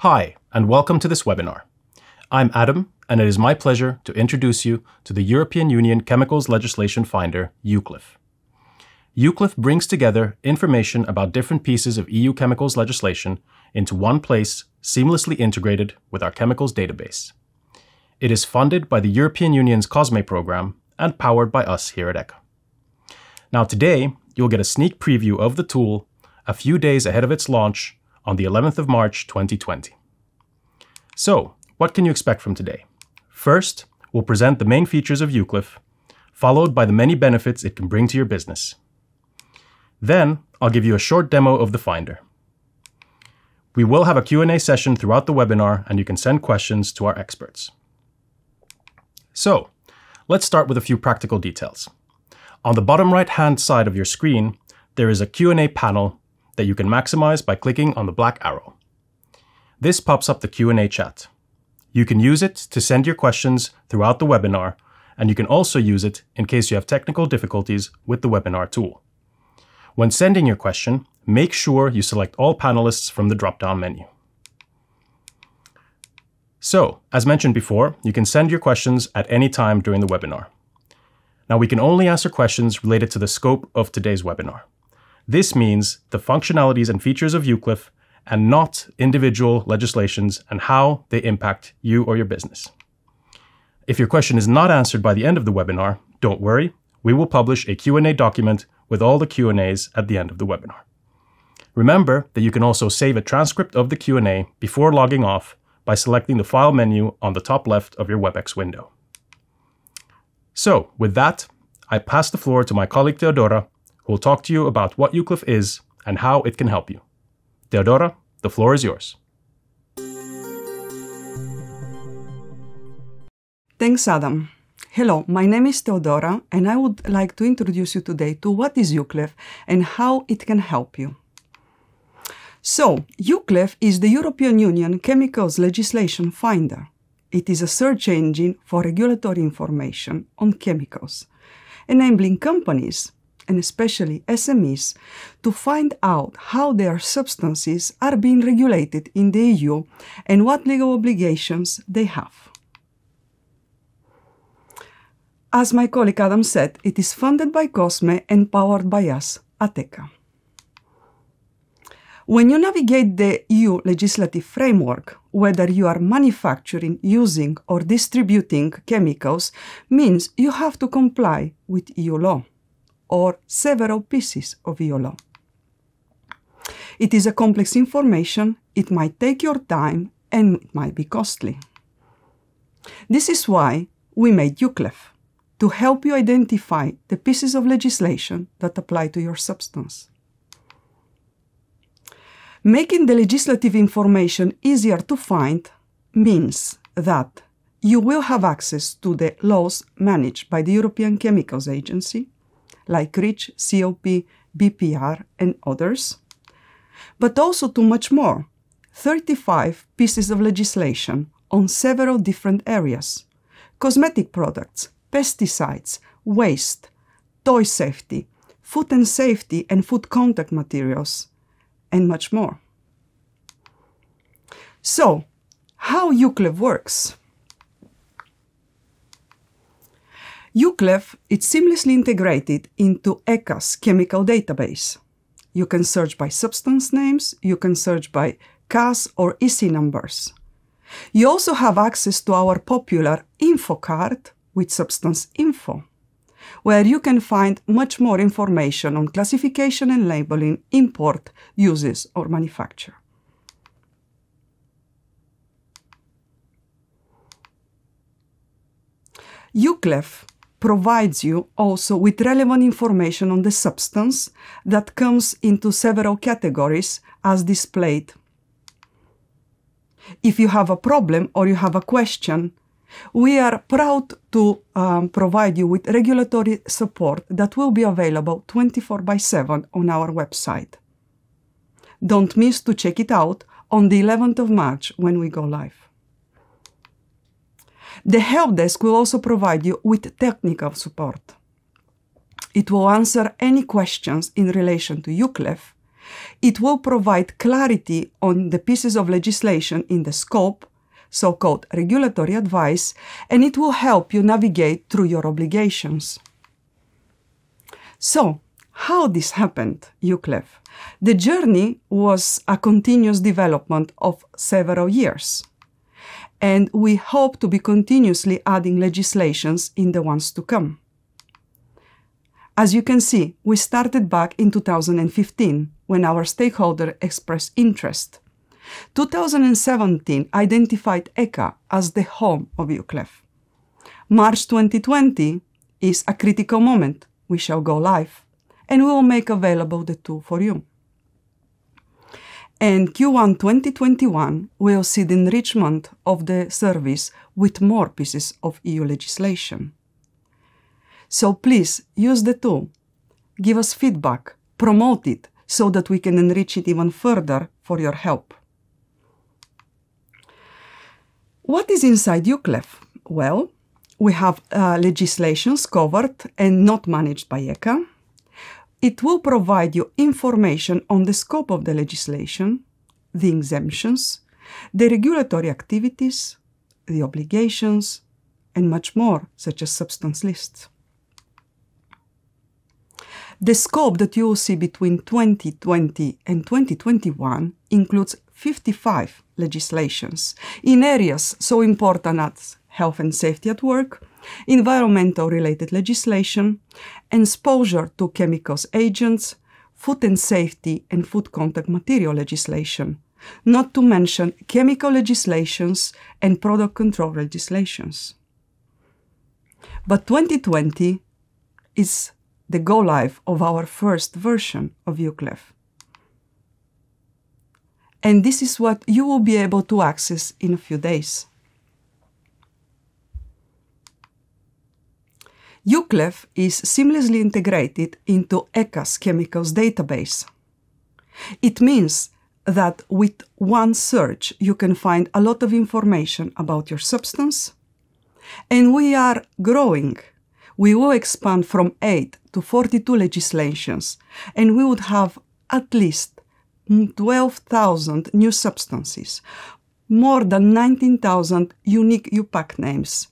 Hi, and welcome to this webinar. I'm Adam, and it is my pleasure to introduce you to the European Union Chemicals Legislation Finder, EUCLEF. EUCLEF brings together information about different pieces of EU chemicals legislation into one place, seamlessly integrated with our chemicals database. It is funded by the European Union's COSME program and powered by us here at ECHA. Now today, you'll get a sneak preview of the tool a few days ahead of its launch on the 11th of March, 2020. So, what can you expect from today? First, we'll present the main features of EUCLEF, followed by the many benefits it can bring to your business. Then, I'll give you a short demo of the Finder. We will have a Q&A session throughout the webinar, and you can send questions to our experts. So, let's start with a few practical details. On the bottom right-hand side of your screen, there is a Q&A panel that you can maximize by clicking on the black arrow. This pops up the Q&A chat. You can use it to send your questions throughout the webinar, and you can also use it in case you have technical difficulties with the webinar tool. When sending your question, make sure you select all panelists from the drop-down menu. So, as mentioned before, you can send your questions at any time during the webinar. Now, we can only answer questions related to the scope of today's webinar. This means the functionalities and features of EUCLEF and not individual legislations and how they impact you or your business. If your question is not answered by the end of the webinar, don't worry, we will publish a Q&A document with all the Q&As at the end of the webinar. Remember that you can also save a transcript of the Q&A before logging off by selecting the file menu on the top left of your WebEx window. So, with that, I pass the floor to my colleague Theodora, who will talk to you about what EUCLEF is and how it can help you. Theodora, the floor is yours. Thanks, Adam. Hello, my name is Theodora, and I would like to introduce you today to what is EUCLEF and how it can help you. So, EUCLEF is the European Union Chemicals Legislation Finder. It is a search engine for regulatory information on chemicals, enabling companies, and especially SMEs, to find out how their substances are being regulated in the EU and what legal obligations they have. As my colleague Adam said, it is funded by COSME and powered by us at ECHA. When you navigate the EU legislative framework, whether you are manufacturing, using, or distributing chemicals, means you have to comply with EU law, or several pieces of EU law. It is a complex information, it might take your time, and it might be costly. This is why we made EUCLEF, to help you identify the pieces of legislation that apply to your substance. Making the legislative information easier to find means that you will have access to the laws managed by the European Chemicals Agency, like REACH, COP, BPR, and others, but also to much more, 35 pieces of legislation on several different areas: cosmetic products, pesticides, waste, toy safety, food and safety and food contact materials, and much more. So, how EUCLEF works? EUCLEF is seamlessly integrated into ECAS chemical database. You can search by substance names, you can search by CAS or EC numbers. You also have access to our popular info card with substance info, where you can find much more information on classification and labeling, import, uses, or manufacture. EUCLEF provides you also with relevant information on the substance that comes into several categories as displayed. If you have a problem or you have a question, we are proud to provide you with regulatory support that will be available 24/7 on our website. Don't miss to check it out on the 11th of March when we go live. The help desk will also provide you with technical support. It will answer any questions in relation to EUCLEF It will provide clarity on the pieces of legislation in the scope, so-called regulatory advice, and it will help you navigate through your obligations. So, how this happened, EUCLEF? The journey was a continuous development of several years, and we hope to be continuously adding legislations in the ones to come. As you can see, we started back in 2015, when our stakeholder expressed interest. 2017 identified ECHA as the home of EUCLEF. March 2020 is a critical moment. We shall go live, and we will make available the tool for you. And Q1 2021 will see the enrichment of the service with more pieces of EU legislation. So please use the tool, give us feedback, promote it, so that we can enrich it even further for your help. What is inside EUCLEF? Well, we have legislations covered and not managed by ECHA. It will provide you information on the scope of the legislation, the exemptions, the regulatory activities, the obligations, and much more, such as substance lists. The scope that you will see between 2020 and 2021 includes 55 legislations in areas so important as health and safety at work, environmental-related legislation, exposure to chemicals agents, food and safety and food contact material legislation, not to mention chemical legislations and product control legislations. But 2020 is the go-live of our first version of EUCLEF. And this is what you will be able to access in a few days. EUCLEF is seamlessly integrated into ECAS chemicals database. It means that with one search you can find a lot of information about your substance, and we are growing. We will expand from 8 to 42 legislations, and we would have at least 12,000 new substances, more than 19,000 unique IUPAC names,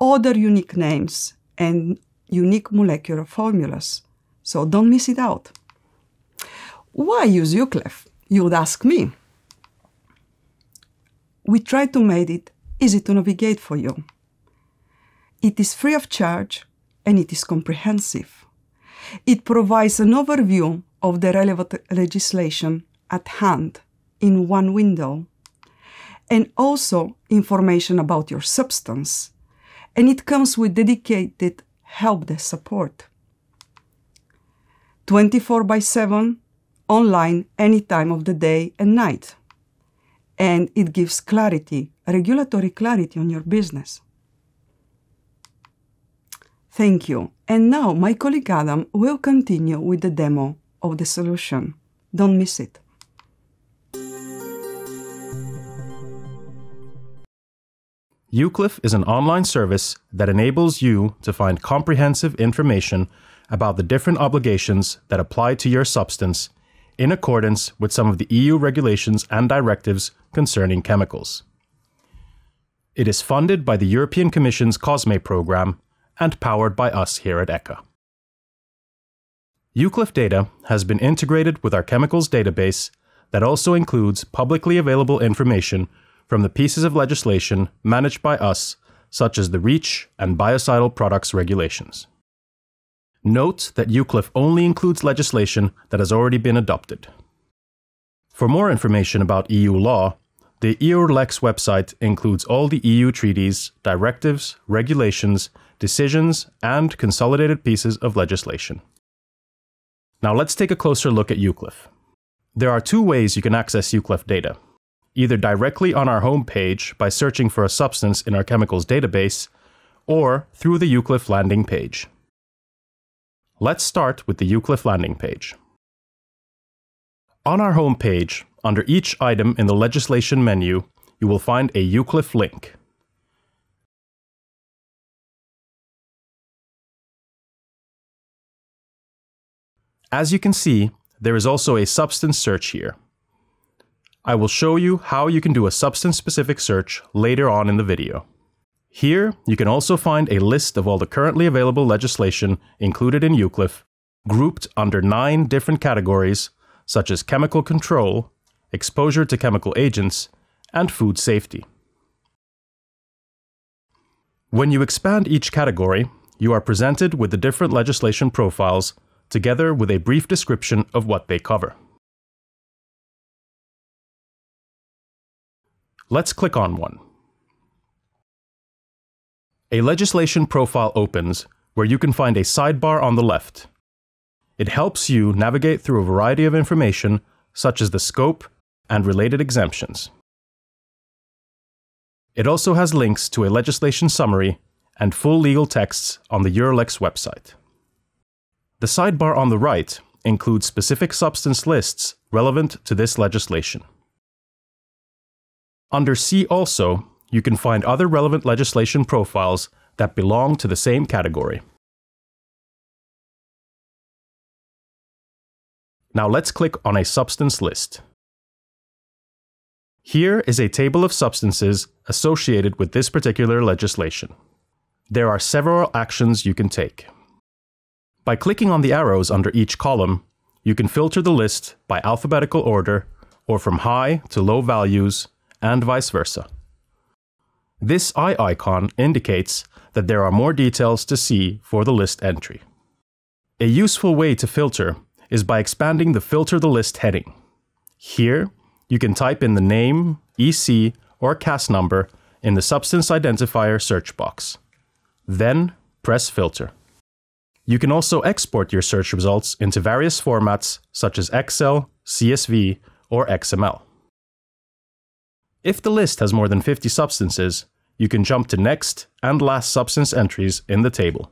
other unique names, and unique molecular formulas. So don't miss it out. Why use EUCLEF? You would ask me. We try to make it easy to navigate for you. It is free of charge, and it is comprehensive. It provides an overview of the relevant legislation at hand in one window, and also information about your substance, and it comes with dedicated help desk support. 24/7, online, any time of the day and night. And it gives clarity, regulatory clarity on your business. Thank you. And now my colleague Adam will continue with the demo of the solution. Don't miss it. EUCLEF is an online service that enables you to find comprehensive information about the different obligations that apply to your substance in accordance with some of the EU regulations and directives concerning chemicals. It is funded by the European Commission's COSME program and powered by us here at ECHA. EUCLEF data has been integrated with our chemicals database that also includes publicly available information from the pieces of legislation managed by us, such as the REACH and biocidal products regulations. Note that EUCLEF only includes legislation that has already been adopted. For more information about EU law, the EUR-Lex website includes all the EU treaties, directives, regulations, decisions, and consolidated pieces of legislation. Now let's take a closer look at EUCLEF. There are two ways you can access EUCLEF data. Either directly on our homepage by searching for a substance in our chemicals database, or through the EUCLEF landing page. Let's start with the EUCLEF landing page. On our homepage, under each item in the legislation menu, you will find a EUCLEF link. As you can see, there is also a substance search here. I will show you how you can do a substance-specific search later on in the video. Here, you can also find a list of all the currently available legislation included in EUCLEF, grouped under 9 different categories, such as chemical control, exposure to chemical agents, and food safety. When you expand each category, you are presented with the different legislation profiles, together with a brief description of what they cover. Let's click on one. A legislation profile opens, where you can find a sidebar on the left. It helps you navigate through a variety of information, such as the scope and related exemptions. It also has links to a legislation summary and full legal texts on the EUR-Lex website. The sidebar on the right includes specific substance lists relevant to this legislation. Under C also, you can find other relevant legislation profiles that belong to the same category. Now let's click on a substance list. Here is a table of substances associated with this particular legislation. There are several actions you can take. By clicking on the arrows under each column, you can filter the list by alphabetical order or from high to low values, and vice versa. This eye icon indicates that there are more details to see for the list entry. A useful way to filter is by expanding the Filter the List heading. Here, you can type in the name, EC, or CAS number in the Substance Identifier search box. Then, press Filter. You can also export your search results into various formats such as Excel, CSV, or XML. If the list has more than 50 substances, you can jump to next and last substance entries in the table.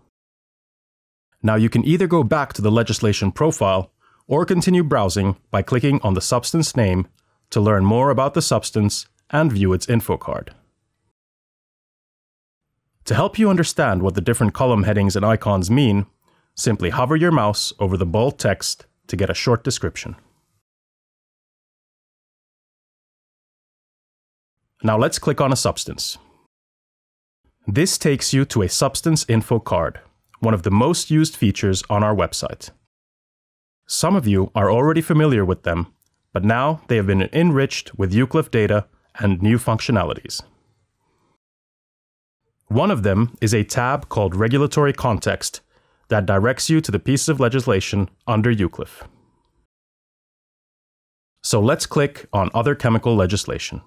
Now you can either go back to the legislation profile or continue browsing by clicking on the substance name to learn more about the substance and view its info card. To help you understand what the different column headings and icons mean, simply hover your mouse over the bold text to get a short description. Now let's click on a substance. This takes you to a substance info card, one of the most used features on our website. Some of you are already familiar with them, but now they have been enriched with EUCLEF data and new functionalities. One of them is a tab called Regulatory Context that directs you to the pieces of legislation under EUCLEF. So let's click on Other Chemical Legislation.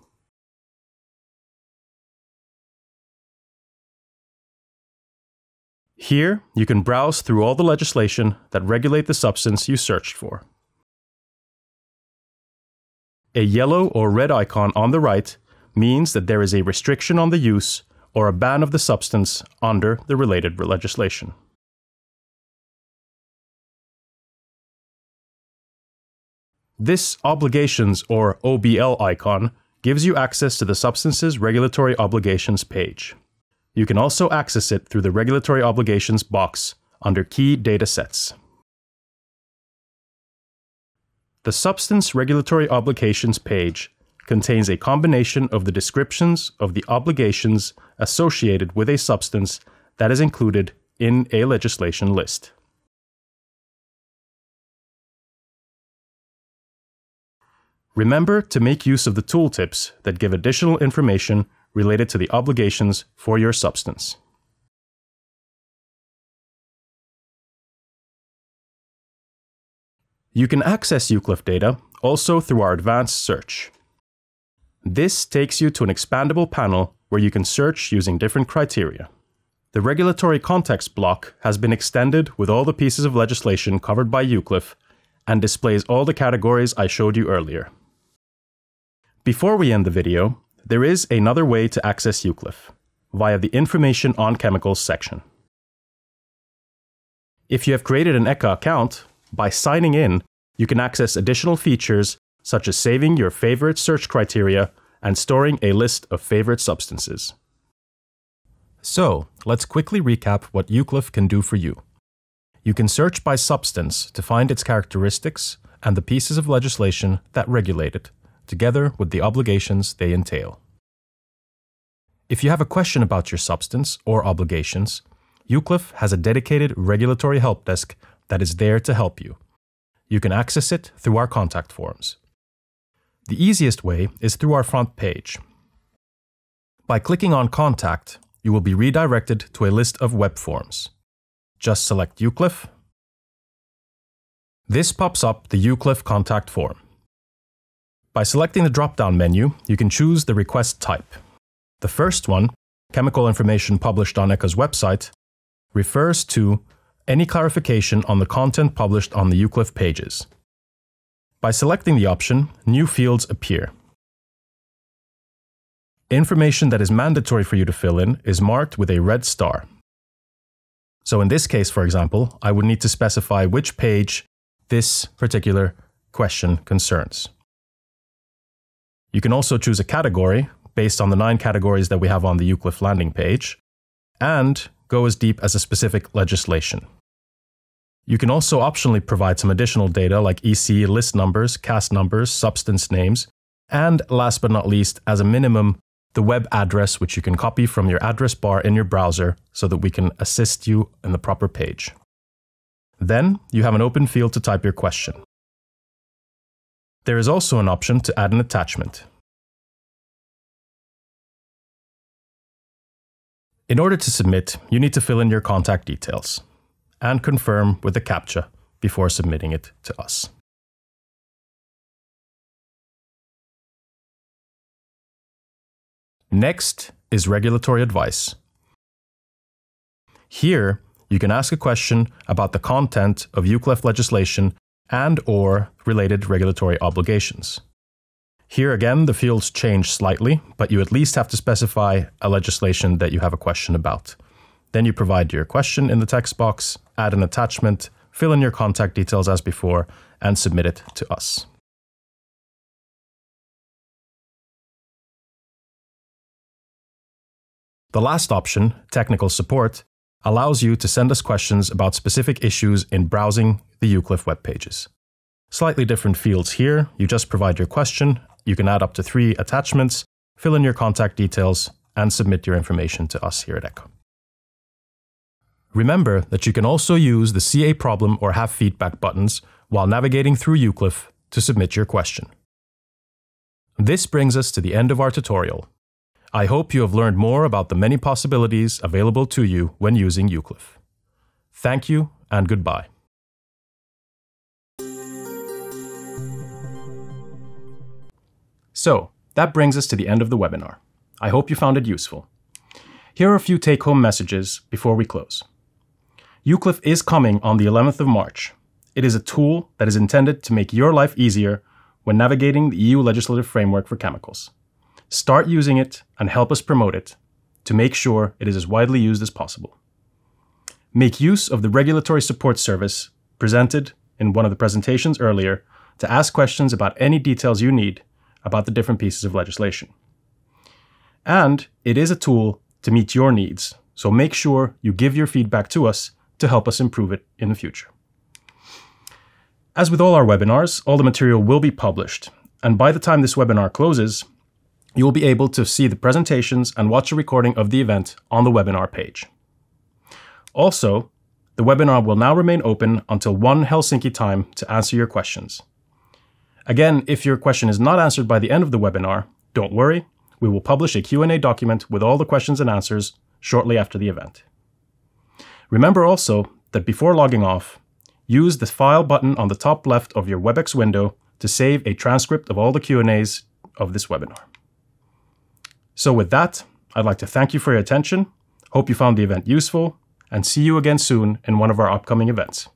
Here, you can browse through all the legislation that regulate the substance you searched for. A yellow or red icon on the right means that there is a restriction on the use or a ban of the substance under the related legislation. This Obligations or OBL icon gives you access to the substance's regulatory obligations page. You can also access it through the Regulatory Obligations box under Key Datasets. The Substance Regulatory Obligations page contains a combination of the descriptions of the obligations associated with a substance that is included in a legislation list. Remember to make use of the tooltips that give additional information related to the obligations for your substance. You can access EUCLEF data also through our advanced search. This takes you to an expandable panel where you can search using different criteria. The Regulatory Context block has been extended with all the pieces of legislation covered by EUCLEF and displays all the categories I showed you earlier. Before we end the video, there is another way to access EUCLEF, via the Information on Chemicals section. If you have created an ECHA account, by signing in, you can access additional features such as saving your favorite search criteria and storing a list of favorite substances. So, let's quickly recap what EUCLEF can do for you. You can search by substance to find its characteristics and the pieces of legislation that regulate it, together with the obligations they entail. If you have a question about your substance or obligations, EUCLEF has a dedicated regulatory help desk that is there to help you. You can access it through our contact forms. The easiest way is through our front page. By clicking on Contact, you will be redirected to a list of web forms. Just select EUCLEF. This pops up the EUCLEF contact form. By selecting the drop-down menu, you can choose the request type. The first one, chemical information published on ECHA's website, refers to any clarification on the content published on the EUCLEF pages. By selecting the option, new fields appear. Information that is mandatory for you to fill in is marked with a red star. So in this case, for example, I would need to specify which page this particular question concerns. You can also choose a category based on the 9 categories that we have on the EUCLEF landing page, and go as deep as a specific legislation. You can also optionally provide some additional data like EC list numbers, CAS numbers, substance names, and last but not least, as a minimum, the web address, which you can copy from your address bar in your browser so that we can assist you in the proper page. Then you have an open field to type your question. There is also an option to add an attachment. In order to submit, you need to fill in your contact details and confirm with the CAPTCHA before submitting it to us. Next is regulatory advice. Here, you can ask a question about the content of EUCLEF legislation and/or related regulatory obligations. Here again, the fields change slightly, but you at least have to specify a legislation that you have a question about. Then you provide your question in the text box, add an attachment, fill in your contact details as before, and submit it to us. The last option, technical support, allows you to send us questions about specific issues in browsing the EUCLEF web pages. Slightly different fields here. You just provide your question, you can add up to 3 attachments, fill in your contact details, and submit your information to us here at ECHA. Remember that you can also use the CA problem or have feedback buttons while navigating through EUCLEF to submit your question. This brings us to the end of our tutorial. I hope you have learned more about the many possibilities available to you when using EUCLEF. Thank you and goodbye. So, that brings us to the end of the webinar. I hope you found it useful. Here are a few take-home messages before we close. EUCLEF is coming on the 11th of March. It is a tool that is intended to make your life easier when navigating the EU legislative framework for chemicals. Start using it and help us promote it to make sure it is as widely used as possible. Make use of the regulatory support service presented in one of the presentations earlier to ask questions about any details you need about the different pieces of legislation. And it is a tool to meet your needs, so make sure you give your feedback to us to help us improve it in the future. As with all our webinars, all the material will be published, and by the time this webinar closes, you will be able to see the presentations and watch a recording of the event on the webinar page. Also, the webinar will now remain open until 1 Helsinki time to answer your questions. Again, if your question is not answered by the end of the webinar, don't worry, we will publish a Q&A document with all the questions and answers shortly after the event. Remember also that before logging off, use the File button on the top left of your WebEx window to save a transcript of all the Q&As of this webinar. So with that, I'd like to thank you for your attention, hope you found the event useful, and see you again soon in one of our upcoming events.